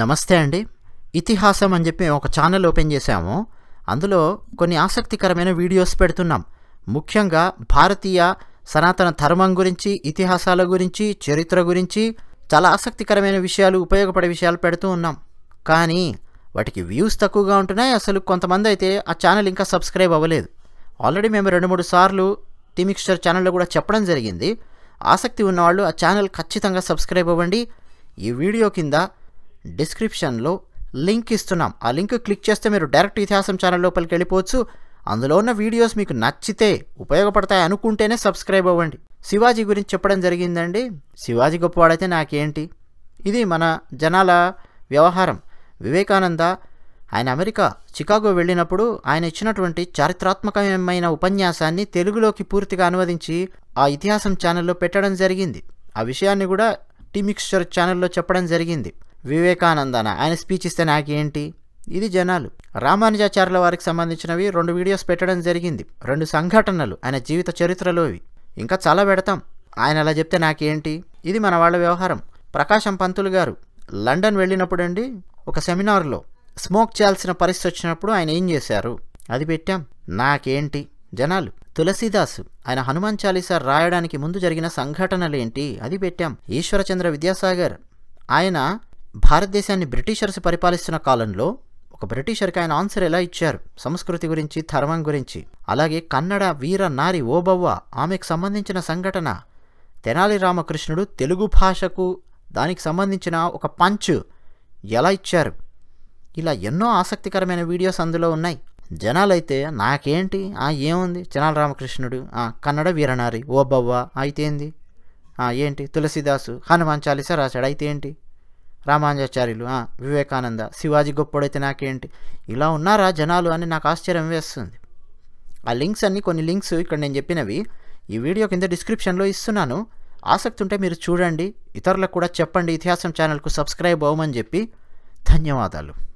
నమస్తే అండి. ఇతిహాసం అని చెప్పి ఒక ఛానల్ ఓపెన్ చేశాము. అందులో కొన్ని ఆసక్తికరమైన వీడియోస్ పెడుతున్నాం. ముఖ్యంగా భారతీయ సనాతన ధర్మం గురించి, ఇతిహాసాల గురించి, చరిత్ర గురించి చాలా ఆసక్తికరమైన విషయాలు, ఉపయోగపడే విషయాలు పెడుతూ ఉన్నాం. కానీ వాటికి వ్యూస్ తక్కువగా ఉంటున్నాయి. అసలు కొంతమంది అయితే ఆ ఛానల్ ఇంకా సబ్స్క్రైబ్ అవ్వలేదు. ఆల్రెడీ మేము 2-3 సార్లు టిమిక్స్చర్ ఛానల్లో కూడా చెప్పడం జరిగింది. ఆసక్తి ఉన్నవాళ్ళు ఆ ఛానల్ ఖచ్చితంగా సబ్స్క్రైబ్ అవ్వండి. ఈ వీడియో కింద డిస్క్రిప్షన్లో లింక్ ఇస్తున్నాం. ఆ లింక్ క్లిక్ చేస్తే మీరు డైరెక్ట్ ఇతిహాసం ఛానల్ లోపలికి వెళ్ళిపోవచ్చు. అందులో ఉన్న వీడియోస్ మీకు నచ్చితే, ఉపయోగపడతాయి అనుకుంటేనే సబ్స్క్రైబ్ అవ్వండి. శివాజీ గురించి చెప్పడం జరిగిందండి. శివాజీ గొప్పవాడైతే నాకేంటి, ఇది మన జనాల వ్యవహారం. వివేకానంద ఆయన అమెరికా చికాగో వెళ్ళినప్పుడు ఆయన ఇచ్చినటువంటి చారిత్రాత్మకమైన ఉపన్యాసాన్ని తెలుగులోకి పూర్తిగా అనువదించి ఆ ఇతిహాసం ఛానల్లో పెట్టడం జరిగింది. ఆ విషయాన్ని కూడా టిమిక్స్చర్ ఛానల్లో చెప్పడం జరిగింది. వివేకానందన ఆయన స్పీచ్ ఇస్తే నాకేంటి, ఇది జనాలు. రామానుజాచార్యుల వారికి సంబంధించినవి 2 వీడియోస్ పెట్టడం జరిగింది. 2 సంఘటనలు ఆయన జీవిత చరిత్రలోవి. ఇంకా చాలా పెడతాం. ఆయన అలా చెప్తే నాకేంటి, ఇది మన వాళ్ళ వ్యవహారం. ప్రకాశం పంతులు గారు లండన్ వెళ్ళినప్పుడు అండి, ఒక సెమినార్లో స్మోక్ చేయాల్సిన పరిస్థితి వచ్చినప్పుడు ఆయన ఏం చేశారు, అది పెట్టాం. నాకేంటి, జనాలు. తులసిదాస్ ఆయన హనుమాన్ చాలీసా రాయడానికి ముందు జరిగిన సంఘటనలేంటి, అది పెట్టాం. ఈశ్వరచంద్ర విద్యాసాగర్ ఆయన భారతదేశాన్ని బ్రిటిషర్స్ పరిపాలిస్తున్న కాలంలో ఒక బ్రిటిషర్కి ఆయన ఆన్సర్ ఎలా ఇచ్చారు, సంస్కృతి గురించి, ధర్మం గురించి. అలాగే కన్నడ వీర నారి ఓబవ్వ ఆమెకు సంబంధించిన సంఘటన, తెనాలి రామకృష్ణుడు తెలుగు భాషకు దానికి సంబంధించిన ఒక పంచ్ ఎలా ఇచ్చారు. ఇలా ఎన్నో ఆసక్తికరమైన వీడియోస్ అందులో ఉన్నాయి. జనాలైతే నాకేంటి, ఏముంది, తెనాలి రామకృష్ణుడు, కన్నడ వీరనారి ఓబవ్వ అయితేంది, ఏంటి, తులసిదాసు హనుమాన్ చాలీసా రాశాడు అయితేంటి, రామానుజాచార్యులు, వివేకానంద, శివాజీ గొప్పడైతే నాకేంటి, ఇలా ఉన్నారా జనాలు అని నాకు ఆశ్చర్యం వేస్తుంది. ఆ లింక్స్ అన్నీ, కొన్ని లింక్స్ ఇక్కడ నేను చెప్పినవి ఈ వీడియో కింద డిస్క్రిప్షన్లో ఇస్తున్నాను. ఆసక్తి ఉంటే మీరు చూడండి, ఇతరులకు కూడా చెప్పండి ఇతిహాసం ఛానల్కు సబ్స్క్రైబ్ అవ్వమని చెప్పి. ధన్యవాదాలు.